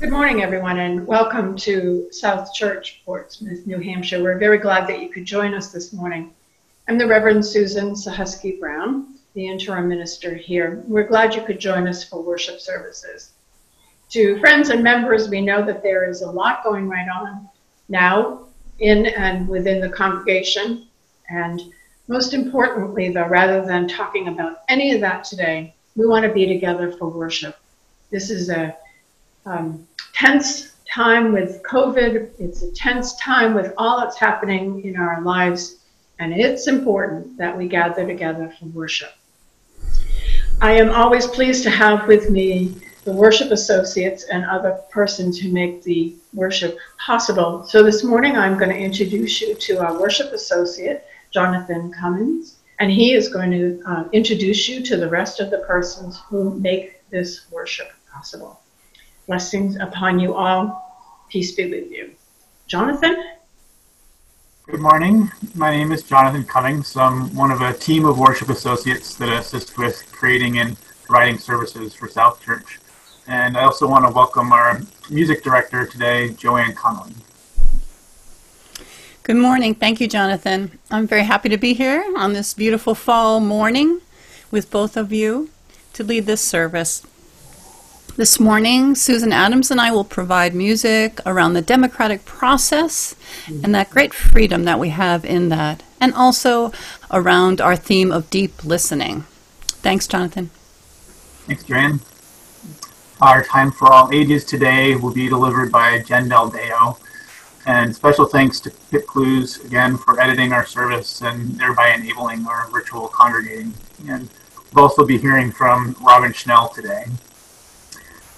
Good morning, everyone, and welcome to South Church, Portsmouth, New Hampshire. We're very glad that you could join us this morning. I'm the Reverend Susan Suchocki Brown, the interim minister here. We're glad you could join us for worship services. To friends and members, we know that there is a lot going right on now in and within the congregation, and most importantly, though, rather than talking about any of that today, we want to be together for worship. This is a tense time with COVID. It's a tense time with all that's happening in our lives, and it's important that we gather together for worship. I am always pleased to have with me the worship associates and other persons who make the worship possible. So this morning I'm going to introduce you to our worship associate, Jonathan Cummins, and he is going to introduce you to the rest of the persons who make this worship possible. Blessings upon you all. Peace be with you. Jonathan? Good morning. My name is Jonathan Cummings. I'm one of a team of worship associates that assist with creating and providing services for South Church. And I also want to welcome our music director today, Joanne Connolly. Good morning. Thank you, Jonathan. I'm very happy to be here on this beautiful fall morning with both of you to lead this service. This morning, Susan Adams and I will provide music around the democratic process and that great freedom that we have in that, and also around our theme of deep listening. Thanks, Jonathan. Thanks, Joanne. Our Time for All Ages today will be delivered by Jen Del Deo, and special thanks to Pit Clues again for editing our service and thereby enabling our virtual congregating. And we'll also be hearing from Robin Schnell today.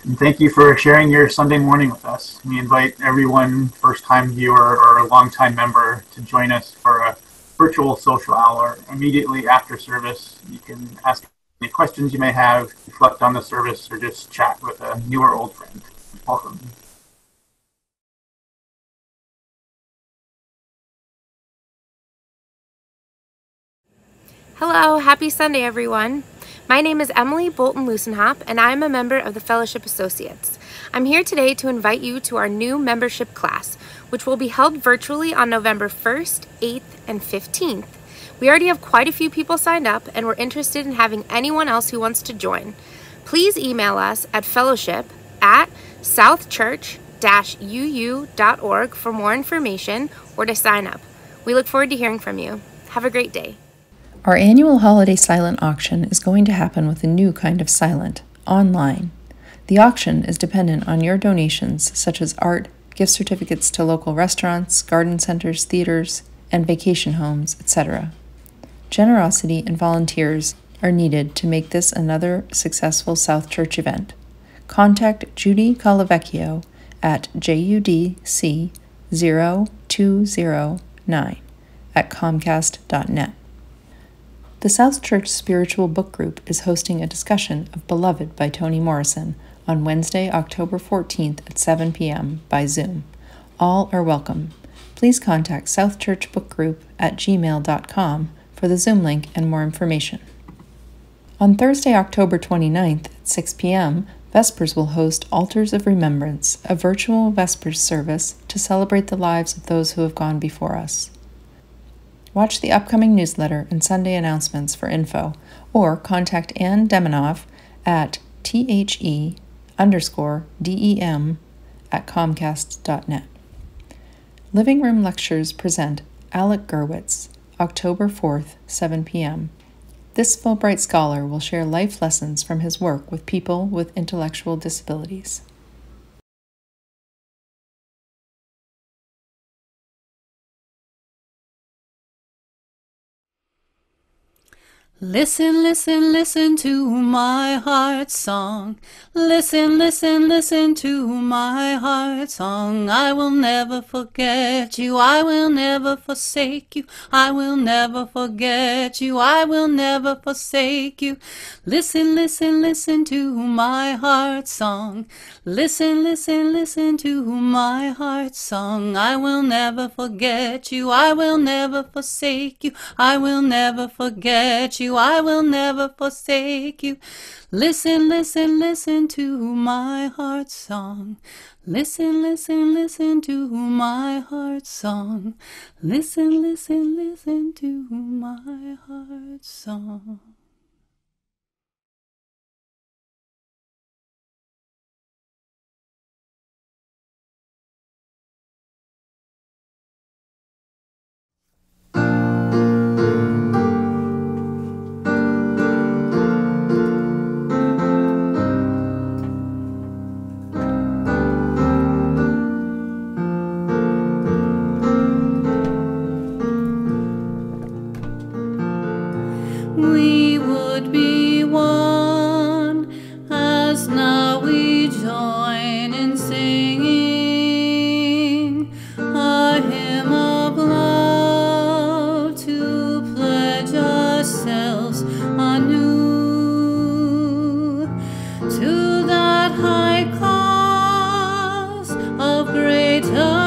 And thank you for sharing your Sunday morning with us. We invite everyone, first-time viewer or a long-time member, to join us for a virtual social hour immediately after service. You can ask any questions you may have, reflect on the service, or just chat with a new or old friend. Welcome. Hello, happy Sunday, everyone. My name is Emily Bolton-Lusenhop, and I'm a member of the Fellowship Associates. I'm here today to invite you to our new membership class, which will be held virtually on November 1st, 8th, and 15th. We already have quite a few people signed up, and we're interested in having anyone else who wants to join. Please email us at fellowship@southchurch-uu.org for more information or to sign up. We look forward to hearing from you. Have a great day. Our annual holiday silent auction is going to happen with a new kind of silent, online. The auction is dependent on your donations, such as art, gift certificates to local restaurants, garden centers, theaters, and vacation homes, etc. Generosity and volunteers are needed to make this another successful South Church event. Contact Judy Calavecchio at judc0209@comcast.net. The South Church Spiritual Book Group is hosting a discussion of Beloved by Toni Morrison on Wednesday, October 14th at 7 p.m. by Zoom. All are welcome. Please contact southchurchbookgroup@gmail.com for the Zoom link and more information. On Thursday, October 29th at 6 p.m., Vespers will host Altars of Remembrance, a virtual Vespers service to celebrate the lives of those who have gone before us. Watch the upcoming newsletter and Sunday announcements for info, or contact Ann Deminoff at the_dem@comcast.net. Living Room Lectures present Alec Gerwitz, October 4th, 7 p.m. This Fulbright scholar will share life lessons from his work with people with intellectual disabilities. Listen, listen, listen to my heart song. Listen, listen, listen to my heart song. I will never forget you. I will never forsake you. I will never forget you. I will never forsake you. Listen, listen, listen to my heart song. Listen, listen, listen to my heart song. I will never forget you. I will never forsake you. I will never forget you. I will never forsake you. Listen, listen, listen to my heart song. Listen, listen, listen to my heart song. Listen, listen, listen to my heart song. We would be one, as now we join in singing a hymn of love to pledge ourselves anew to that high cause of greater.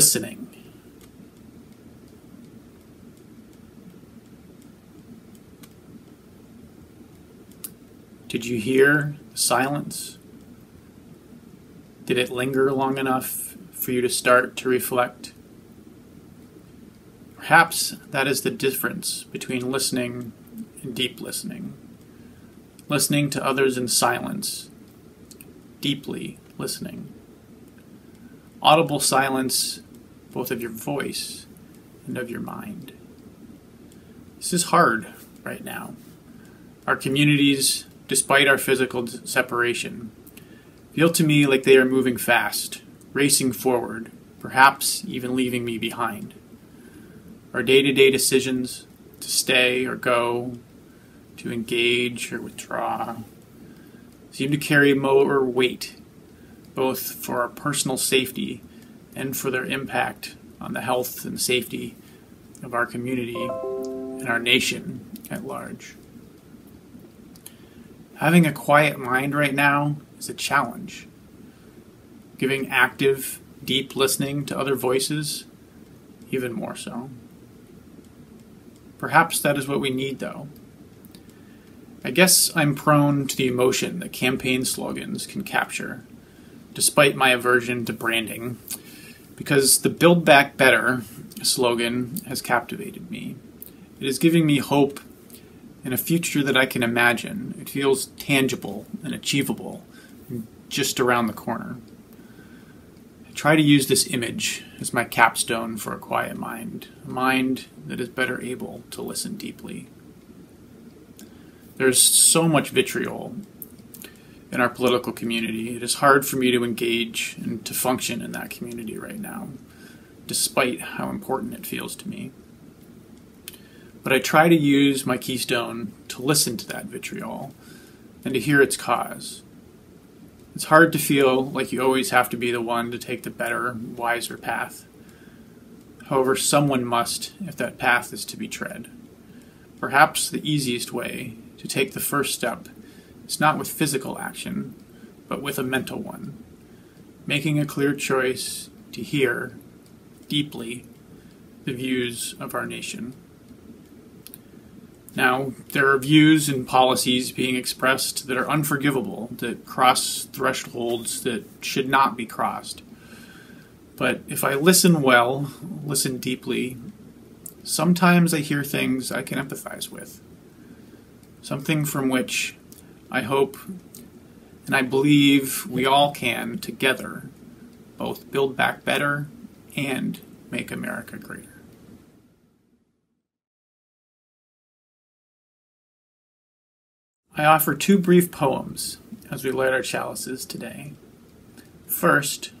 Listening. Did you hear the silence? Did it linger long enough for you to start to reflect? Perhaps that is the difference between listening and deep listening. Listening to others in silence, deeply listening. Audible silence, both of your voice and of your mind. This is hard right now. Our communities, despite our physical separation, feel to me like they are moving fast, racing forward, perhaps even leaving me behind. Our day-to-day decisions to stay or go, to engage or withdraw, seem to carry more weight, both for our personal safety and for their impact on the health and safety of our community and our nation at large. Having a quiet mind right now is a challenge. Giving active, deep listening to other voices, even more so. Perhaps that is what we need, though. I guess I'm prone to the emotion that campaign slogans can capture, despite my aversion to branding, because the Build Back Better slogan has captivated me. It is giving me hope in a future that I can imagine. It feels tangible and achievable just around the corner. I try to use this image as my capstone for a quiet mind, a mind that is better able to listen deeply. There's so much vitriol in our political community. It is hard for me to engage and to function in that community right now, despite how important it feels to me. But I try to use my keystone to listen to that vitriol and to hear its cause. It's hard to feel like you always have to be the one to take the better, wiser path. However, someone must if that path is to be tread. Perhaps the easiest way to take the first step is not with physical action, but with a mental one. Making a clear choice to hear deeply the views of our nation. Now, there are views and policies being expressed that are unforgivable, that cross thresholds that should not be crossed. But if I listen well, listen deeply, sometimes I hear things I can empathize with. Something from which I hope and I believe we all can together both build back better and make America greater. I offer two brief poems as we light our chalices today. First,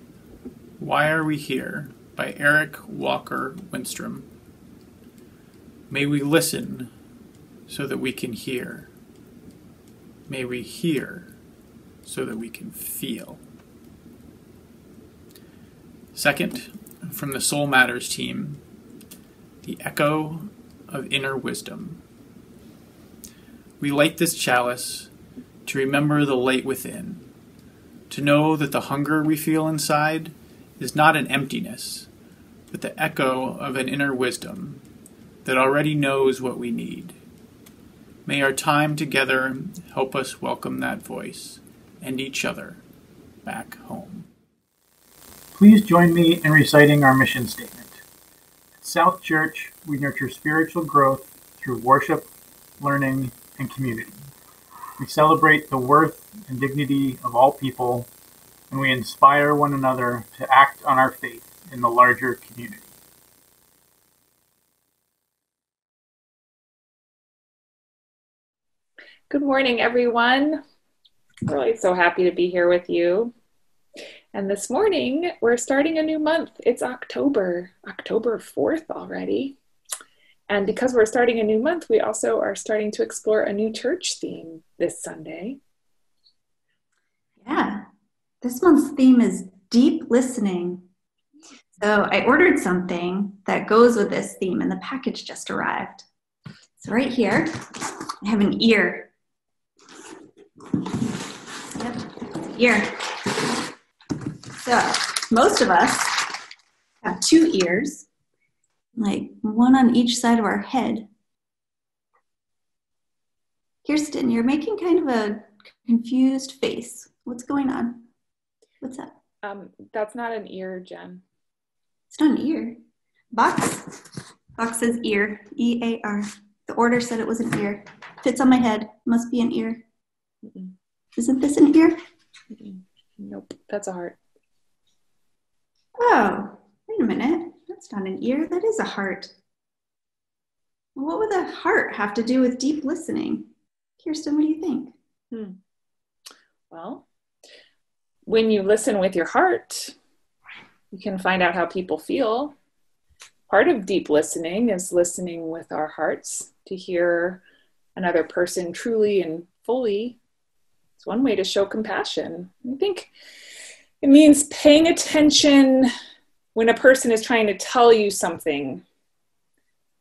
Why Are We Here? By Eric Walker Winstrom. May we listen so that we can hear. May we hear so that we can feel. Second, from the Soul Matters team, The Echo of Inner Wisdom. We light this chalice to remember the light within, to know that the hunger we feel inside is not an emptiness, but the echo of an inner wisdom that already knows what we need. May our time together help us welcome that voice and each other back home. Please join me in reciting our mission statement. At South Church, we nurture spiritual growth through worship, learning, and community. We celebrate the worth and dignity of all people, and we inspire one another to act on our faith in the larger community. Good morning, everyone. Really so happy to be here with you. And this morning, we're starting a new month. It's October, October 4th already. And because we're starting a new month, we also are starting to explore a new church theme this Sunday. Yeah, this month's theme is deep listening. So I ordered something that goes with this theme, and the package just arrived. So right here, I have an ear. Yep, ear. So most of us have two ears, like one on each side of our head. Kirsten, you're making kind of a confused face. What's going on? What's that? That's not an ear, Jen. It's not an ear. Box. Box says ear. E-A-R. The order said it was an ear. Fits on my head. Must be an ear. Mm-mm. Isn't this an ear? Mm-mm. Nope. That's a heart. Oh, wait a minute. That's not an ear, that is a heart. What would a heart have to do with deep listening? Kirsten, what do you think? Well, when you listen with your heart, you can find out how people feel. Part of deep listening is listening with our hearts to hear another person truly and fully. It's one way to show compassion. I think it means paying attention when a person is trying to tell you something,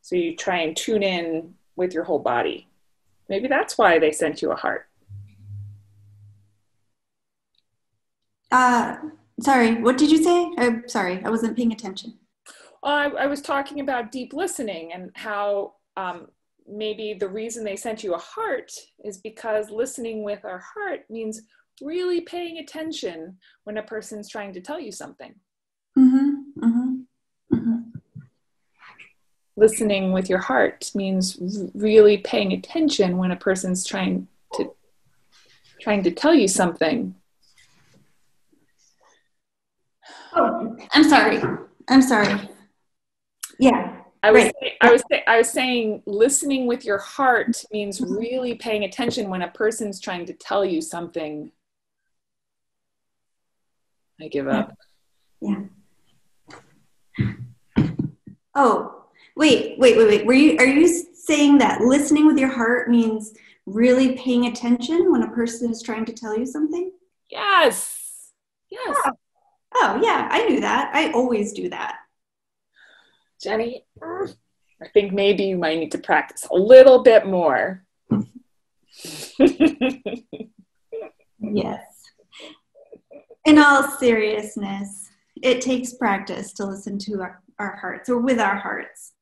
so you try and tune in with your whole body. Maybe that's why they sent you a heart. Sorry, what did you say? I'm sorry, I wasn't paying attention. I was talking about deep listening and how maybe the reason they sent you a heart is because listening with our heart means really paying attention when a person's trying to tell you something. Mm-hmm, mm-hmm, mm-hmm. Listening with your heart means really paying attention when a person's trying to tell you something. Oh, I'm sorry. Yeah. I was saying listening with your heart means really paying attention when a person's trying to tell you something. I give up. Yeah. Oh, wait. Are you saying that listening with your heart means really paying attention when a person is trying to tell you something? Yes. Yes. Oh yeah, I knew that. I always do that. Jenny, I think maybe you might need to practice a little bit more. Yes. In all seriousness, it takes practice to listen to our hearts, or with our hearts.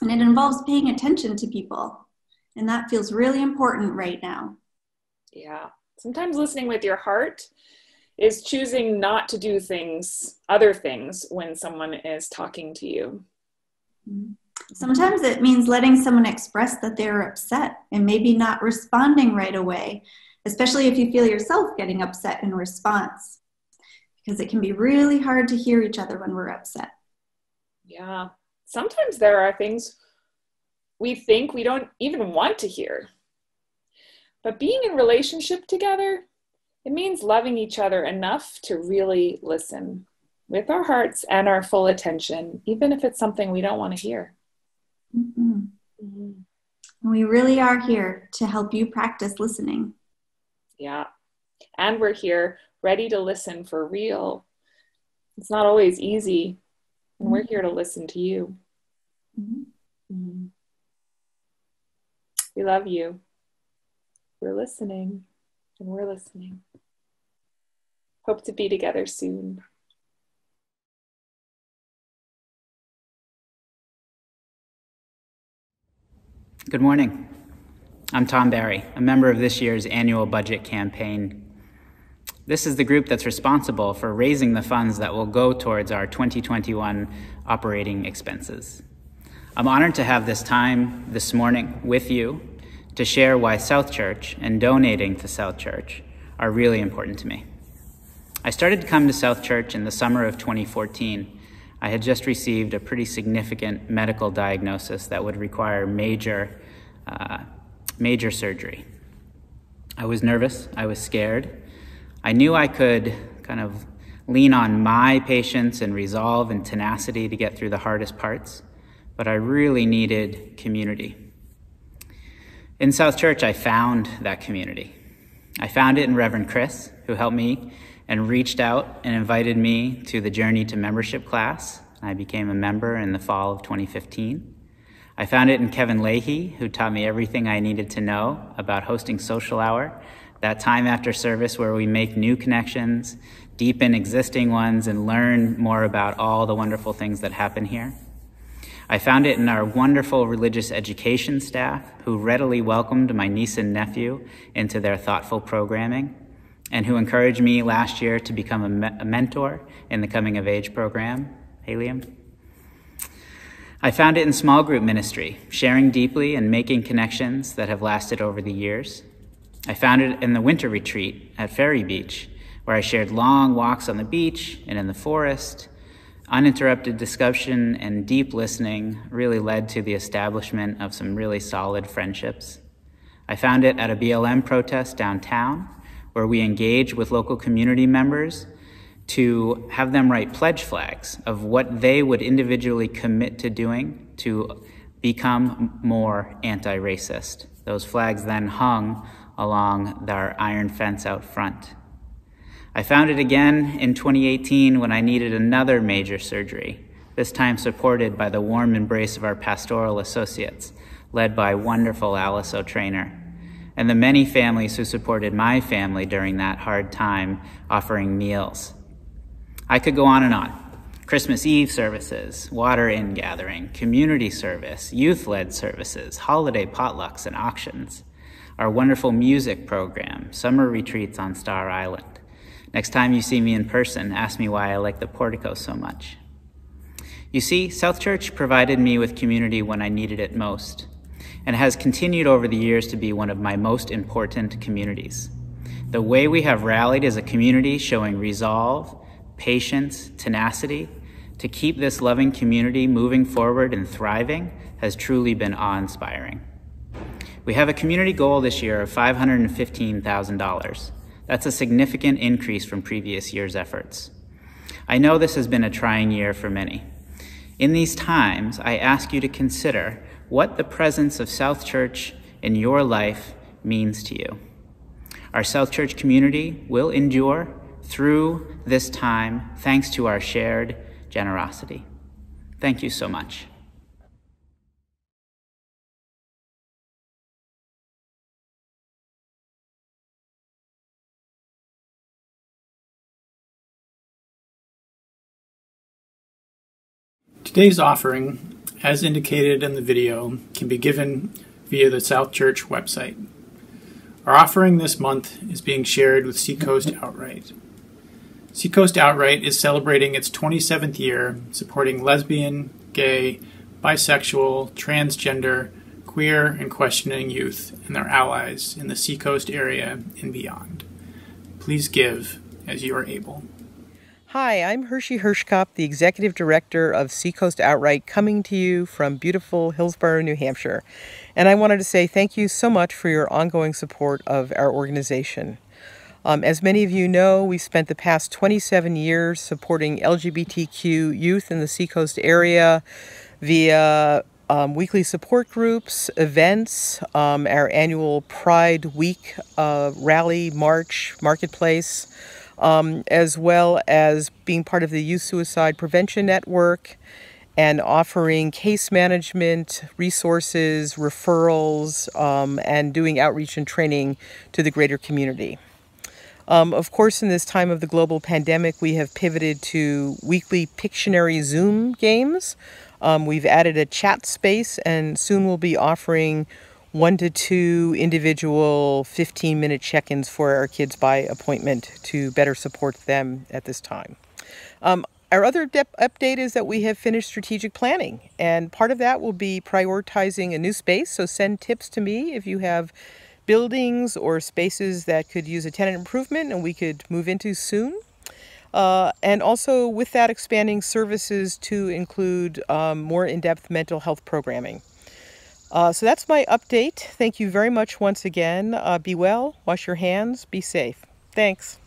And it involves paying attention to people. And that feels really important right now. Yeah. Sometimes listening with your heart is choosing not to do things, other things, when someone is talking to you. Sometimes it means letting someone express that they're upset and maybe not responding right away, especially if you feel yourself getting upset in response, because it can be really hard to hear each other when we're upset. Yeah. Sometimes there are things we think we don't even want to hear. But being in relationship together, it means loving each other enough to really listen with our hearts and our full attention, even if it's something we don't want to hear. Mm-hmm. Mm-hmm. We really are here to help you practice listening. Yeah. And we're here ready to listen for real. It's not always easy. And we're here to listen to you. Mm-hmm. Mm-hmm. We love you. We're listening. And we're listening. Hope to be together soon. Good morning. I'm Tom Barry, a member of this year's annual budget campaign. This is the group that's responsible for raising the funds that will go towards our 2021 operating expenses. I'm honored to have this time this morning with you to share why South Church and donating to South Church are really important to me. I started to come to South Church in the summer of 2014. I had just received a pretty significant medical diagnosis that would require major surgery. I was nervous, I was scared. I knew I could kind of lean on my patience and resolve and tenacity to get through the hardest parts, but I really needed community. In South Church, I found that community. I found it in Reverend Chris, who helped me and reached out and invited me to the Journey to Membership class. I became a member in the fall of 2015. I found it in Kevin Leahy, who taught me everything I needed to know about hosting Social Hour, that time after service where we make new connections, deepen existing ones, and learn more about all the wonderful things that happen here. I found it in our wonderful religious education staff, who readily welcomed my niece and nephew into their thoughtful programming, and who encouraged me last year to become a mentor in the Coming of Age program, Helium. I found it in small group ministry, sharing deeply and making connections that have lasted over the years. I found it in the winter retreat at Ferry Beach, where I shared long walks on the beach and in the forest. Uninterrupted discussion and deep listening really led to the establishment of some really solid friendships. I found it at a BLM protest downtown, where we engaged with local community members to have them write pledge flags of what they would individually commit to doing to become more anti-racist. Those flags then hung along our iron fence out front. I found it again in 2018 when I needed another major surgery, this time supported by the warm embrace of our pastoral associates, led by wonderful Alice O'Trainer, and the many families who supported my family during that hard time, offering meals. I could go on and on. Christmas Eve services, water in gathering, community service, youth-led services, holiday potlucks and auctions, our wonderful music program, summer retreats on Star Island. Next time you see me in person, ask me why I like the portico so much. You see, South Church provided me with community when I needed it most, and has continued over the years to be one of my most important communities. The way we have rallied as a community, showing resolve, patience, tenacity to keep this loving community moving forward and thriving has truly been awe-inspiring. We have a community goal this year of $515,000. That's a significant increase from previous year's efforts. I know this has been a trying year for many. In these times, I ask you to consider what the presence of South Church in your life means to you. Our South Church community will endure through this time thanks to our shared generosity. Thank you so much. Today's offering, as indicated in the video, can be given via the South Church website. Our offering this month is being shared with Seacoast Outright. Seacoast Outright is celebrating its 27th year supporting lesbian, gay, bisexual, transgender, queer, and questioning youth and their allies in the Seacoast area and beyond. Please give as you are able. Hi, I'm Hershey Hirschkop, the Executive Director of Seacoast Outright, coming to you from beautiful Hillsborough, New Hampshire. And I wanted to say thank you so much for your ongoing support of our organization. As many of you know, we've spent the past 27 years supporting LGBTQ youth in the Seacoast area via weekly support groups, events, our annual Pride Week rally, march, marketplace, as well as being part of the Youth Suicide Prevention Network and offering case management, resources, referrals, and doing outreach and training to the greater community. Of course, in this time of the global pandemic, we have pivoted to weekly Pictionary Zoom games. We've added a chat space and soon we'll be offering 1 to 2 individual 15-minute check-ins for our kids by appointment to better support them at this time. Our other update is that we have finished strategic planning, and part of that will be prioritizing a new space, so send tips to me if you have buildings or spaces that could use a tenant improvement and we could move into soon. And also with that, expanding services to include more in-depth mental health programming. So that's my update. Thank you very much once again. Be well, wash your hands, be safe. Thanks.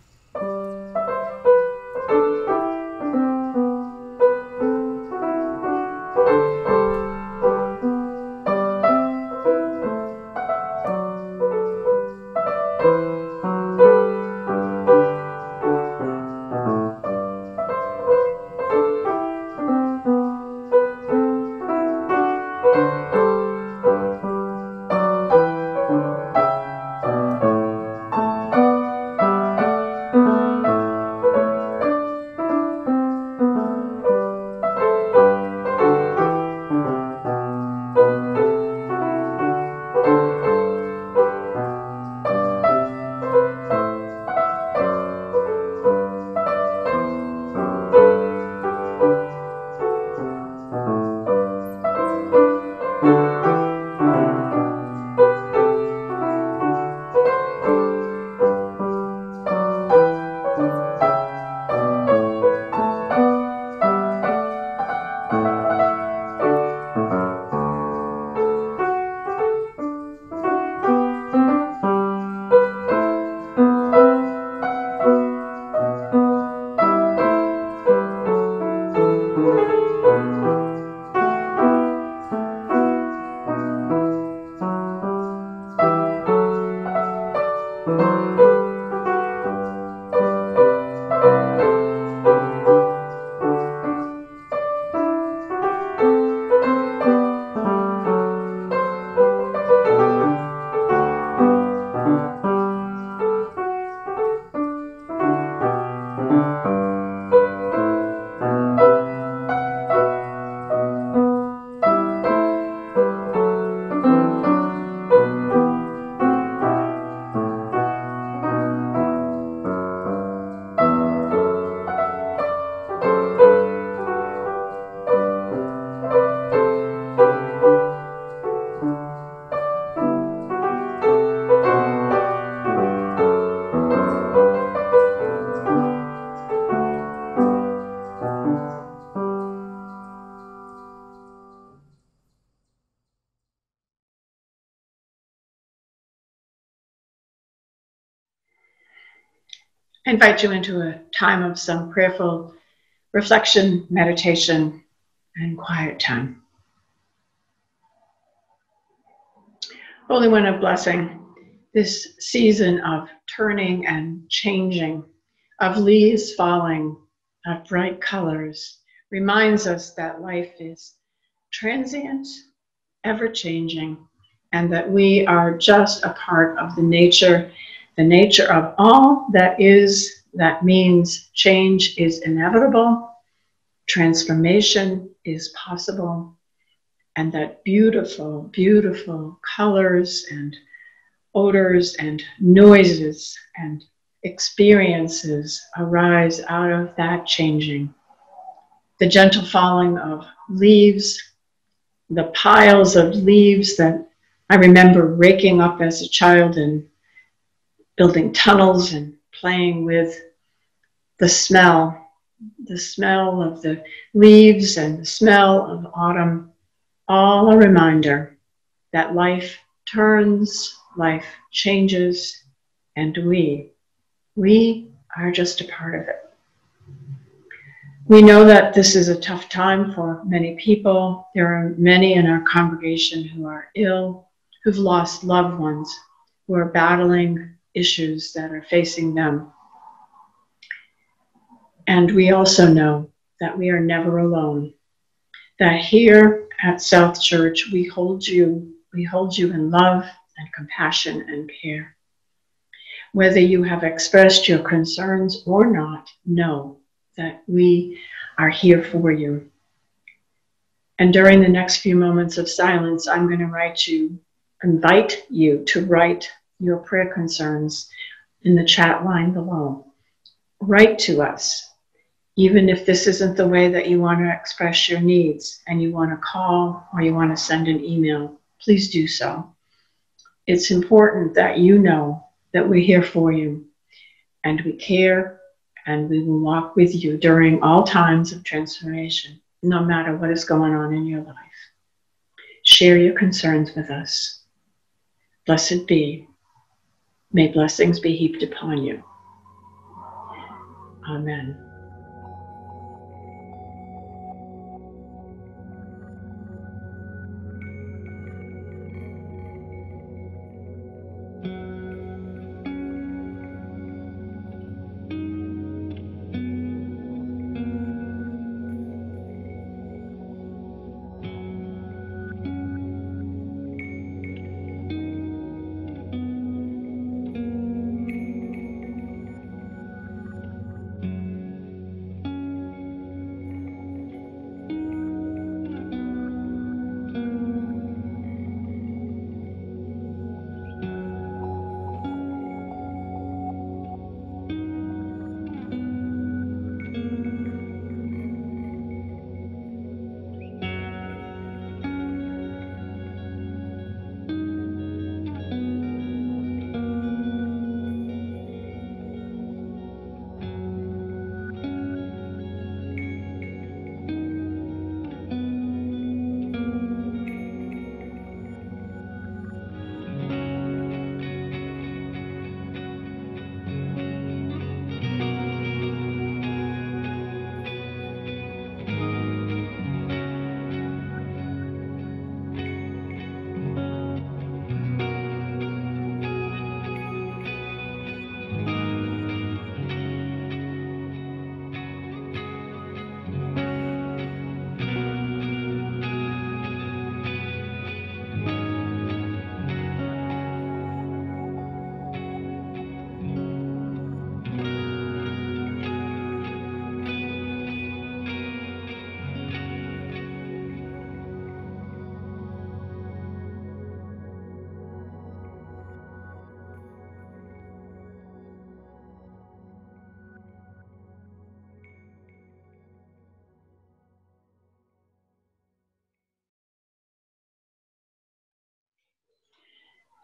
I invite you into a time of some prayerful reflection, meditation, and quiet time. Holy One of Blessing, this season of turning and changing, of leaves falling, of bright colors, reminds us that life is transient, ever-changing, and that we are just a part of the nature of all that is, that means change is inevitable, transformation is possible, and that beautiful, beautiful colors and odors and noises and experiences arise out of that changing. The gentle falling of leaves, the piles of leaves that I remember raking up as a child and building tunnels and playing with, the smell of the leaves and the smell of autumn, all a reminder that life turns, life changes, and we are just a part of it. We know that this is a tough time for many people. There are many in our congregation who are ill, who've lost loved ones, who are battling issues that are facing them. And we also know that we are never alone, that here at South Church, we hold you in love and compassion and care. Whether you have expressed your concerns or not, know that we are here for you. And during the next few moments of silence, I'm going to invite you to write your prayer concerns in the chat line below. Write to us, even if this isn't the way that you want to express your needs and you want to call or you want to send an email, please do so. It's important that you know that we're here for you and we care and we will walk with you during all times of transformation, no matter what is going on in your life. Share your concerns with us. Blessed be. May blessings be heaped upon you. Amen.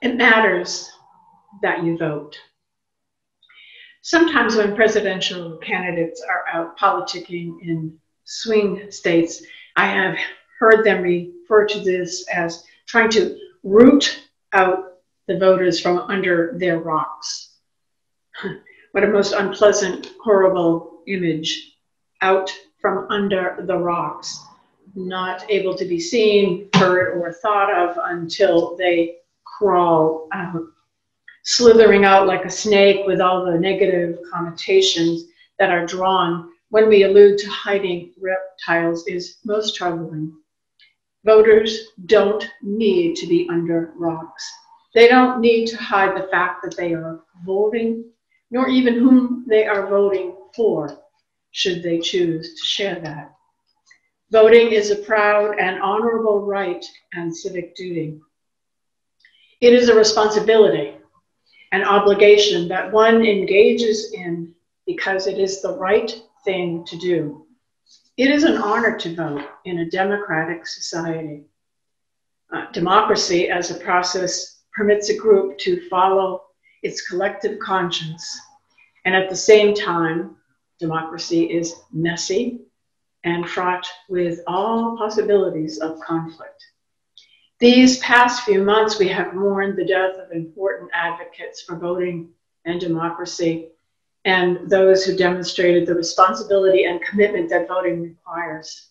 It matters that you vote. Sometimes when presidential candidates are out politicking in swing states, I have heard them refer to this as trying to root out the voters from under their rocks. What a most unpleasant, horrible image, out from under the rocks, not able to be seen, heard, or thought of until they crawl out, slithering out like a snake with all the negative connotations that are drawn when we allude to hiding reptiles is most troubling. Voters don't need to be under rocks. They don't need to hide the fact that they are voting, nor even whom they are voting for, should they choose to share that. Voting is a proud and honorable right and civic duty. It is a responsibility, an obligation that one engages in because it is the right thing to do. It is an honor to vote in a democratic society. Democracy as a process permits a group to follow its collective conscience. And at the same time, democracy is messy and fraught with all possibilities of conflict. These past few months, we have mourned the death of important advocates for voting and democracy, and those who demonstrated the responsibility and commitment that voting requires.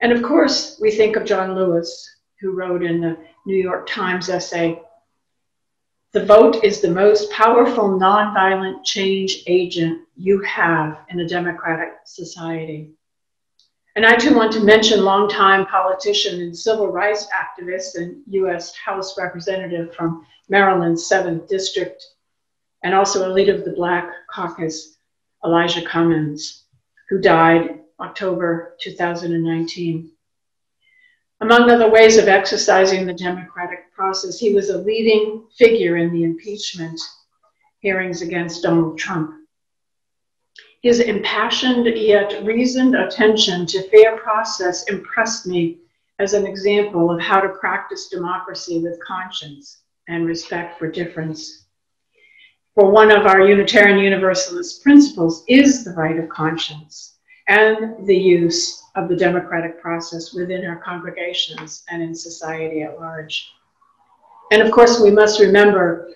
And of course, we think of John Lewis, who wrote in the New York Times essay, "The vote is the most powerful nonviolent change agent you have in a democratic society." And I too want to mention longtime politician and civil rights activist and U.S. House representative from Maryland's 7th District, and also a leader of the Black Caucus, Elijah Cummings, who died October 2019. Among other ways of exercising the democratic process, he was a leading figure in the impeachment hearings against Donald Trump. His impassioned yet reasoned attention to fair process impressed me as an example of how to practice democracy with conscience and respect for difference. For one of our Unitarian Universalist principles is the right of conscience and the use of the democratic process within our congregations and in society at large. And of course, we must remember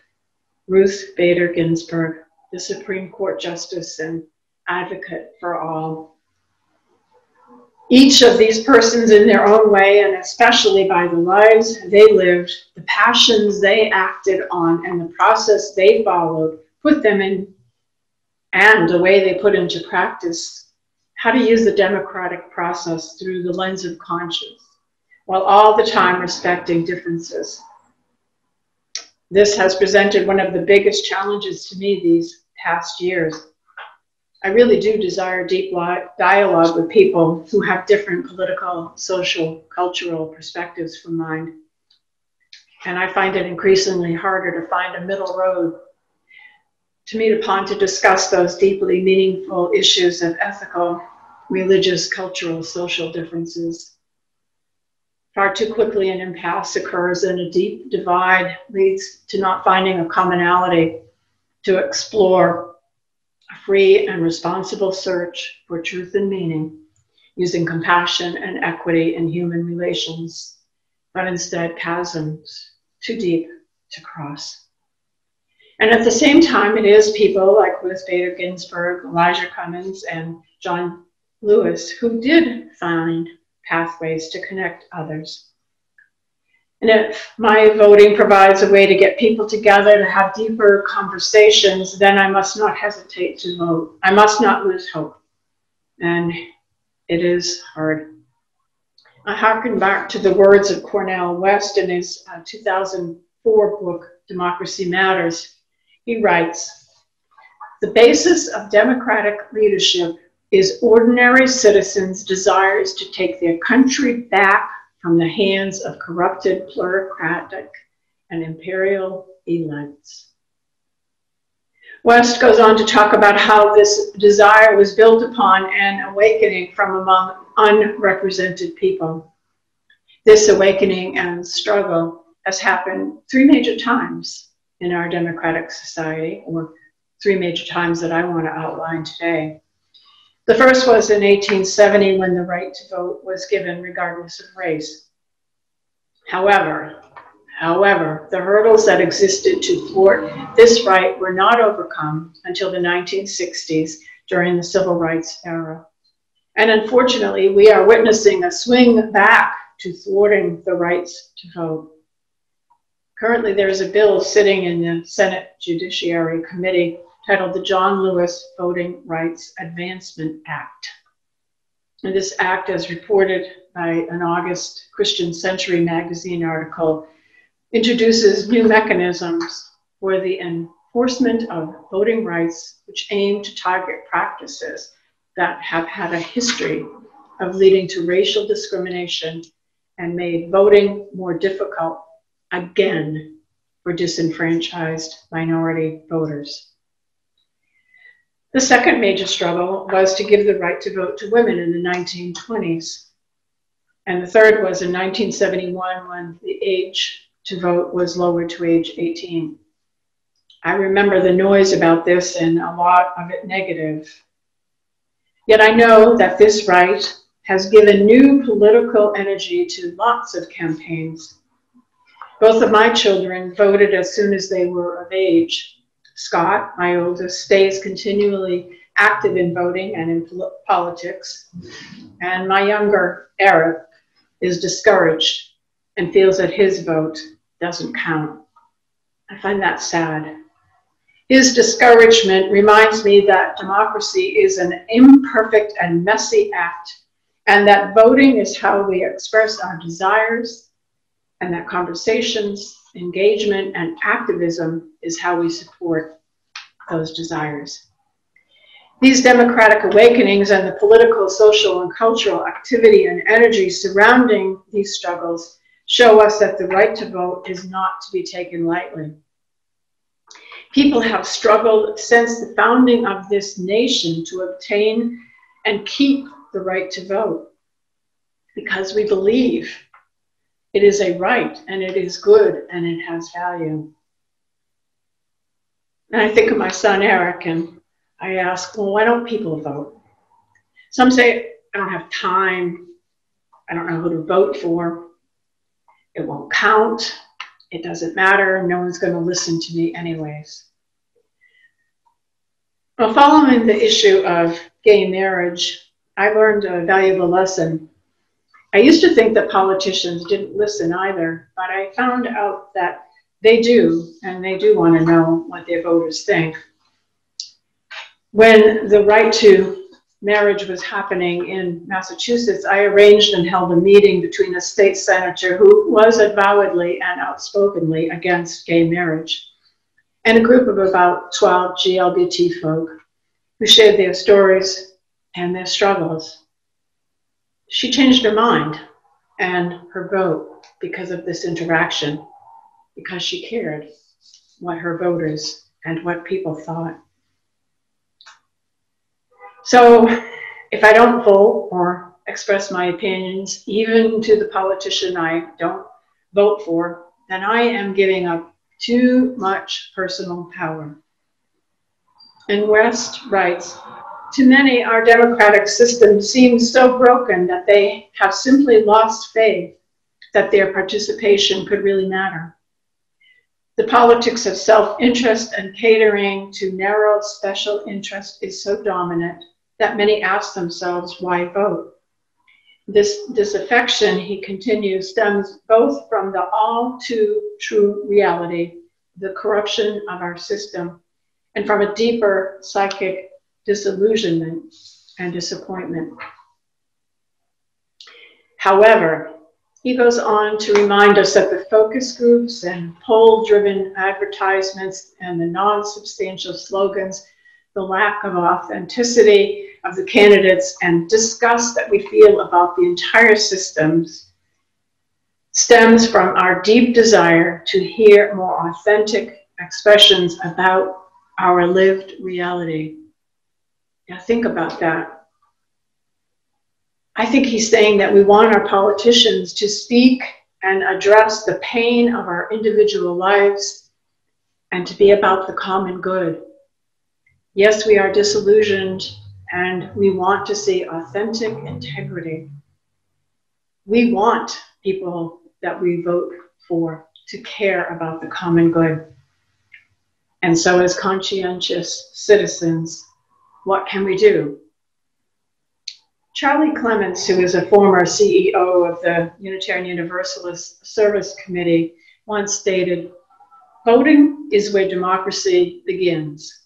Ruth Bader Ginsburg, the Supreme Court Justice and advocate for all. Each of these persons in their own way, and especially by the lives they lived, the passions they acted on, and the process they followed, put them in, and the way they put into practice, how to use the democratic process through the lens of conscience, while all the time respecting differences. This has presented one of the biggest challenges to me these past years. I really do desire deep dialogue with people who have different political, social, cultural perspectives from mine. And I find it increasingly harder to find a middle road to meet upon to discuss those deeply meaningful issues of ethical, religious, cultural, social differences. Far too quickly an impasse occurs and a deep divide leads to not finding a commonality to explore a free and responsible search for truth and meaning, using compassion and equity in human relations, but instead chasms too deep to cross. And at the same time, it is people like Ruth Bader Ginsburg, Elijah Cummings, and John Lewis who did find pathways to connect others. And if my voting provides a way to get people together to have deeper conversations, then I must not hesitate to vote. I must not lose hope. And it is hard. I hearken back to the words of Cornel West in his 2004 book, Democracy Matters. He writes, "The basis of democratic leadership is ordinary citizens' desires to take their country back from the hands of corrupted, plutocratic, and imperial elites." West goes on to talk about how this desire was built upon an awakening from among unrepresented people. This awakening and struggle has happened three major times in our democratic society, or three major times that I want to outline today. The first was in 1870 when the right to vote was given regardless of race. However, However, the hurdles that existed to thwart this right were not overcome until the 1960s during the civil rights era. And unfortunately, we are witnessing a swing back to thwarting the rights to vote. Currently, there is a bill sitting in the Senate Judiciary Committee titled the John Lewis Voting Rights Advancement Act. And this act, as reported by an August Christian Century magazine article, introduces new mechanisms for the enforcement of voting rights, which aim to target practices that have had a history of leading to racial discrimination and made voting more difficult, again, for disenfranchised minority voters. The second major struggle was to give the right to vote to women in the 1920s. And the third was in 1971, when the age to vote was lowered to age 18. I remember the noise about this, and a lot of it negative. Yet I know that this right has given new political energy to lots of campaigns. Both of my children voted as soon as they were of age. Scott, my oldest, stays continually active in voting and in politics. And my younger, Eric, is discouraged and feels that his vote doesn't count. I find that sad. His discouragement reminds me that democracy is an imperfect and messy act, and that voting is how we express our desires, and that conversations, engagement, and activism is how we support those desires. These democratic awakenings and the political, social, and cultural activity and energy surrounding these struggles show us that the right to vote is not to be taken lightly. People have struggled since the founding of this nation to obtain and keep the right to vote, because we believe it is a right, and it is good, and it has value. And I think of my son, Eric, and I ask, well, why don't people vote? Some say, I don't have time. I don't know who to vote for. It won't count. It doesn't matter. No one's going to listen to me anyways. Well, following the issue of gay marriage, I learned a valuable lesson. I used to think that politicians didn't listen either, but I found out that they do, and they do want to know what their voters think. When the right to marriage was happening in Massachusetts, I arranged and held a meeting between a state senator who was avowedly and outspokenly against gay marriage, and a group of about 12 GLBT folk who shared their stories and their struggles. She changed her mind and her vote because of this interaction, because she cared what her voters and what people thought. So if I don't vote or express my opinions, even to the politician I don't vote for, then I am giving up too much personal power. And West writes, to many, our democratic system seems so broken that they have simply lost faith that their participation could really matter. The politics of self-interest and catering to narrow special interest is so dominant that many ask themselves, why vote? This disaffection, he continues, stems both from the all too true reality, the corruption of our system, and from a deeper psychic disillusionment and disappointment. However, he goes on to remind us that the focus groups and poll-driven advertisements and the non-substantial slogans, the lack of authenticity of the candidates, and disgust that we feel about the entire systems stems from our deep desire to hear more authentic expressions about our lived reality. Now think about that. I think he's saying that we want our politicians to speak and address the pain of our individual lives and to be about the common good. Yes, we are disillusioned and we want to see authentic integrity. We want people that we vote for to care about the common good. And so as conscientious citizens, what can we do? Charlie Clements, who is a former CEO of the Unitarian Universalist Service Committee, once stated, "Voting is where democracy begins.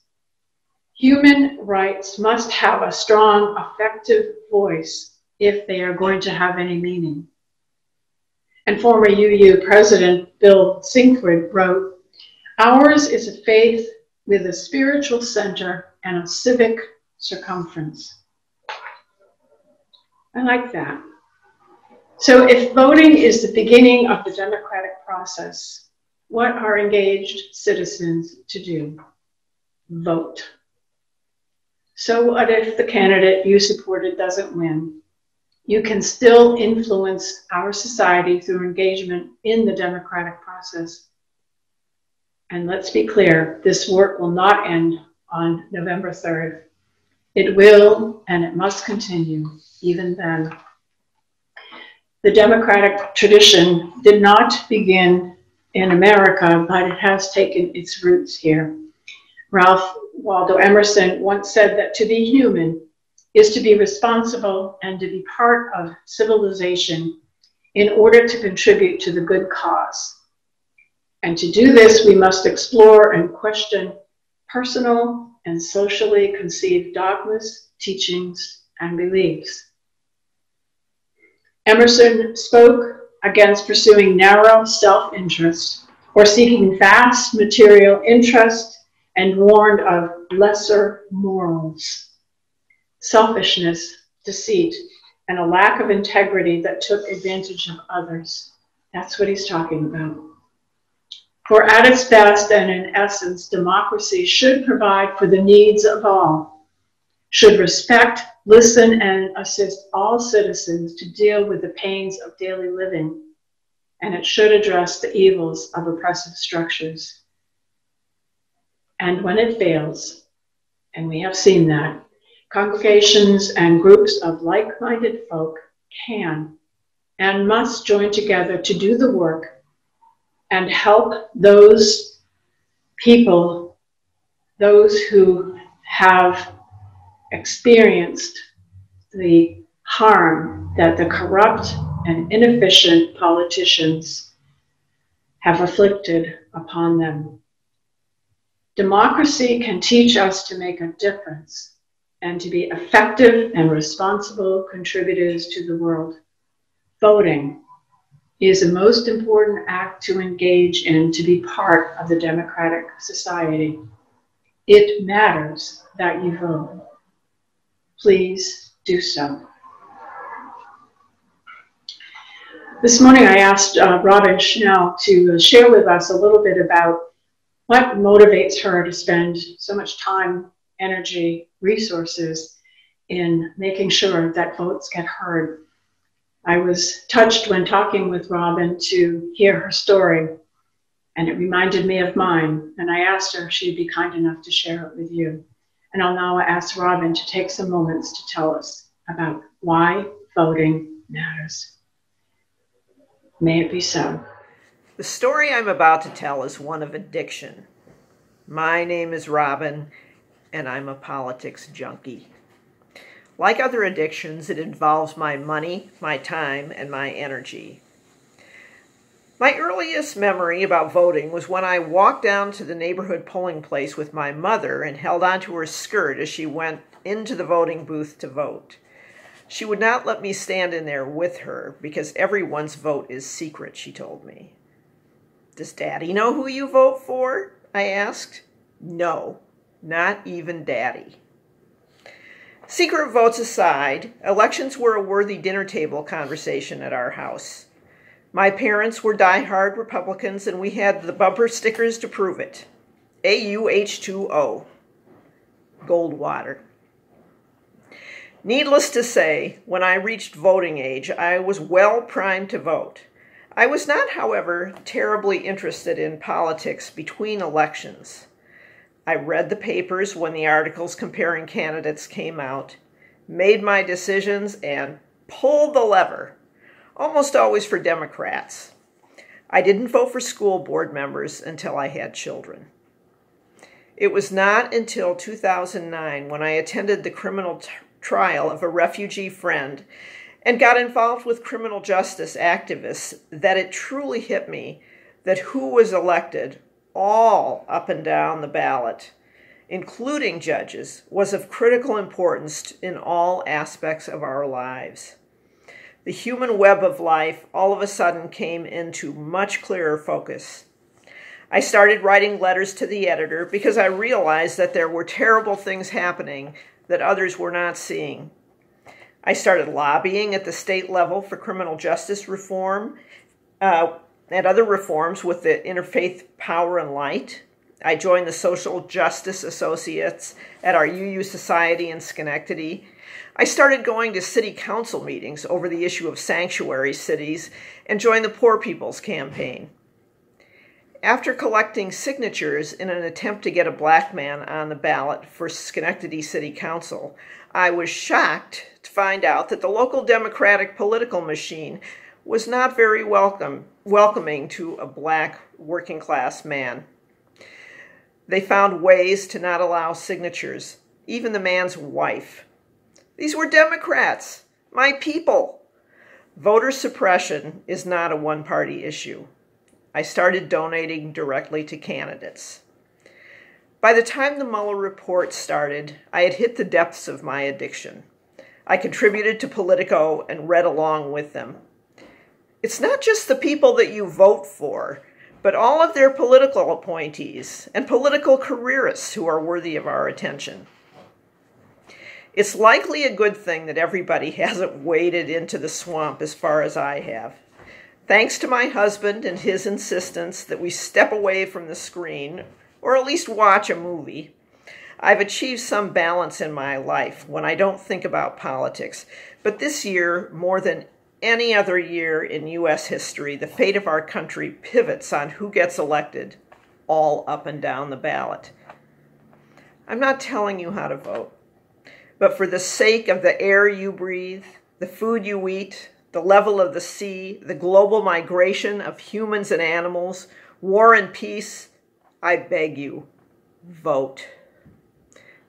Human rights must have a strong, effective voice if they are going to have any meaning." And former UU President Bill Sinkford wrote, "Ours is a faith with a spiritual center and a civic circumference." I like that. So if voting is the beginning of the democratic process, what are engaged citizens to do? Vote. So what if the candidate you supported doesn't win? You can still influence our society through engagement in the democratic process. And let's be clear, this work will not end on November 3rd. It will and it must continue even then. The democratic tradition did not begin in America, but it has taken its roots here. Ralph Waldo Emerson once said that to be human is to be responsible and to be part of civilization in order to contribute to the good cause. And to do this, we must explore and question personal and socially conceived dogmas, teachings, and beliefs. Emerson spoke against pursuing narrow self-interest or seeking vast material interest, and warned of lesser morals, selfishness, deceit, and a lack of integrity that took advantage of others. That's what he's talking about. For at its best and in essence, democracy should provide for the needs of all, should respect, listen, and assist all citizens to deal with the pains of daily living, and it should address the evils of oppressive structures. And when it fails, and we have seen that, congregations and groups of like-minded folk can and must join together to do the work and help those people, those who have experienced the harm that the corrupt and inefficient politicians have afflicted upon them. Democracy can teach us to make a difference and to be effective and responsible contributors to the world. Voting is the most important act to engage in to be part of the democratic society. It matters that you vote. Please do so. This morning I asked Robin Schnell to share with us a little bit about what motivates her to spend so much time, energy, resources in making sure that votes get heard. I was touched when talking with Robin to hear her story, and it reminded me of mine, and I asked her if she'd be kind enough to share it with you. And I'll now ask Robin to take some moments to tell us about why voting matters. May it be so. The story I'm about to tell is one of addiction. My name is Robin, and I'm a politics junkie. Like other addictions, it involves my money, my time, and my energy. My earliest memory about voting was when I walked down to the neighborhood polling place with my mother and held onto her skirt as she went into the voting booth to vote. She would not let me stand in there with her because everyone's vote is secret, she told me. "Does Daddy know who you vote for?" I asked. "No, not even Daddy." Secret votes aside, elections were a worthy dinner table conversation at our house. My parents were diehard Republicans, and we had the bumper stickers to prove it. AUH2O. Goldwater. Needless to say, when I reached voting age, I was well primed to vote. I was not, however, terribly interested in politics between elections. I read the papers when the articles comparing candidates came out, made my decisions, and pulled the lever, almost always for Democrats. I didn't vote for school board members until I had children. It was not until 2009 when I attended the criminal trial of a refugee friend and got involved with criminal justice activists that it truly hit me that who was elected all up and down the ballot, including judges, was of critical importance in all aspects of our lives. The human web of life all of a sudden came into much clearer focus. I started writing letters to the editor because I realized that there were terrible things happening that others were not seeing. I started lobbying at the state level for criminal justice reform and other reforms with the Interfaith Power and Light. I joined the Social Justice Associates at our UU Society in Schenectady. I started going to city council meetings over the issue of sanctuary cities and joined the Poor People's Campaign. After collecting signatures in an attempt to get a black man on the ballot for Schenectady City Council, I was shocked to find out that the local Democratic political machine was not very welcoming to a black working-class man. They found ways to not allow signatures, even the man's wife. These were Democrats, my people. Voter suppression is not a one-party issue. I started donating directly to candidates. By the time the Mueller report started, I had hit the depths of my addiction. I contributed to Politico and read along with them. It's not just the people that you vote for, but all of their political appointees and political careerists who are worthy of our attention. It's likely a good thing that everybody hasn't waded into the swamp as far as I have. Thanks to my husband and his insistence that we step away from the screen, or at least watch a movie, I've achieved some balance in my life when I don't think about politics. But this year, more than any other year in U.S. history, the fate of our country pivots on who gets elected, all up and down the ballot. I'm not telling you how to vote, but for the sake of the air you breathe, the food you eat, the level of the sea, the global migration of humans and animals, war and peace, I beg you, vote.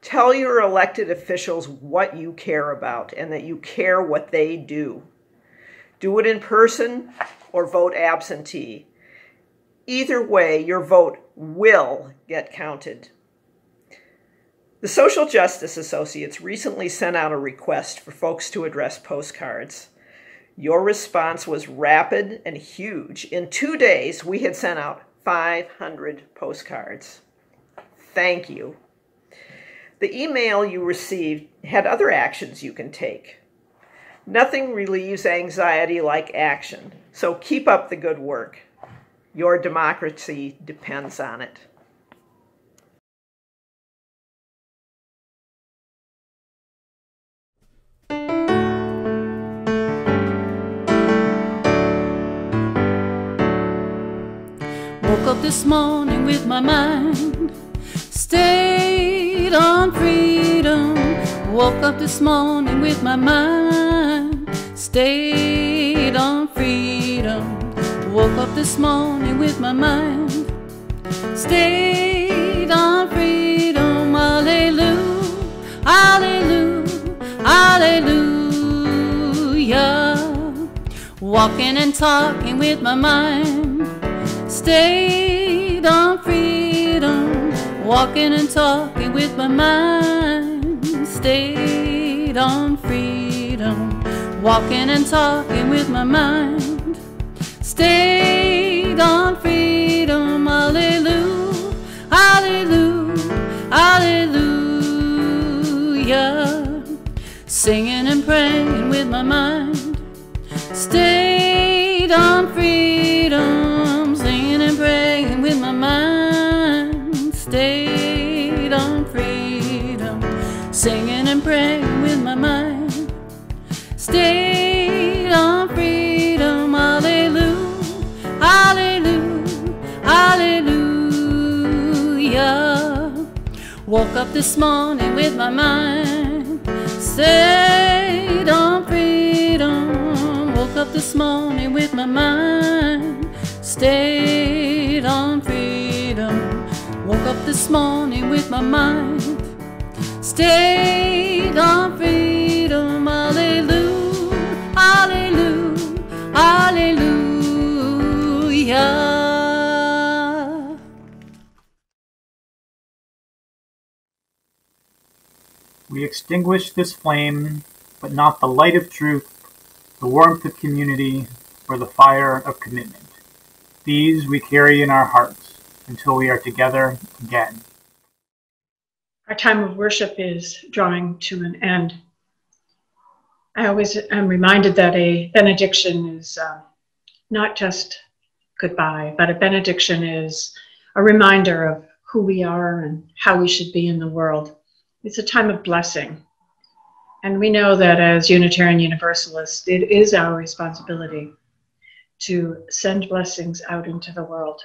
Tell your elected officials what you care about and that you care what they do. Do it in person or vote absentee. Either way, your vote will get counted. The Social Justice Associates recently sent out a request for folks to address postcards. Your response was rapid and huge. In 2 days, we had sent out 500 postcards. Thank you. The email you received had other actions you can take. Nothing relieves anxiety like action, so keep up the good work. Your democracy depends on it. Woke up this morning with my mind stayed on freedom. Woke up this morning with my mind stayed on freedom. Woke up this morning with my mind stayed on freedom. Hallelujah, hallelujah, hallelujah. Walking and talking with my mind stayed on freedom. Walking and talking with my mind stayed on freedom. Walking and talking with my mind stayed on freedom. Hallelujah, hallelujah, hallelujah. Singing and praying with my mind stayed on freedom. Singing and praying with my mind stayed on freedom. Singing and praying with my mind stayed on freedom. Hallelujah, hallelujah, hallelujah. Woke up this morning with my mind stayed on freedom. Woke up this morning with my mind stayed stayed on freedom. Woke up this morning with my mind stayed on freedom. Hallelujah, hallelujah, hallelujah. We extinguish this flame, but not the light of truth, the warmth of community, or the fire of commitment. These we carry in our hearts until we are together again. Our time of worship is drawing to an end. I always am reminded that a benediction is not just goodbye, but a benediction is a reminder of who we are and how we should be in the world. It's a time of blessing. And we know that as Unitarian Universalists, it is our responsibility to send blessings out into the world.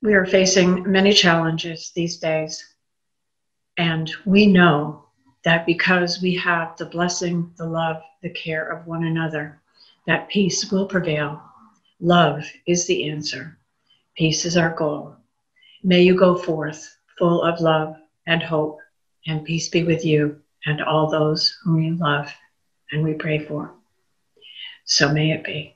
We are facing many challenges these days, and we know that because we have the blessing, the love, the care of one another, that peace will prevail. Love is the answer. Peace is our goal. May you go forth full of love and hope, and peace be with you and all those whom you love and we pray for. So may it be.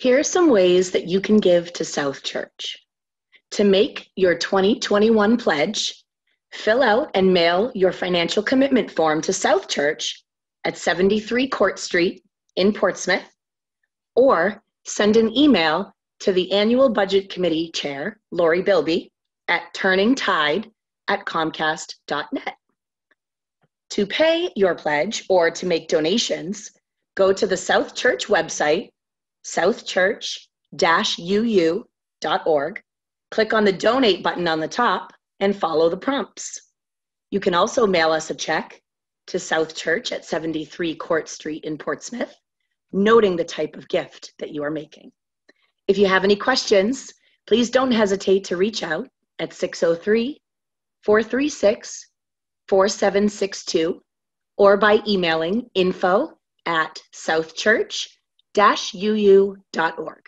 Here are some ways that you can give to South Church. To make your 2021 pledge, fill out and mail your financial commitment form to South Church at 73 Court Street in Portsmouth, or send an email to the Annual Budget Committee Chair, Lori Bilby, at turningtide@comcast.net. To pay your pledge or to make donations, go to the South Church website, southchurch-uu.org, click on the donate button on the top and follow the prompts. You can also mail us a check to South Church at 73 Court Street in Portsmouth, noting the type of gift that you are making. If you have any questions, please don't hesitate to reach out at 603-436-4762 or by emailing info@southchurch-uu.org.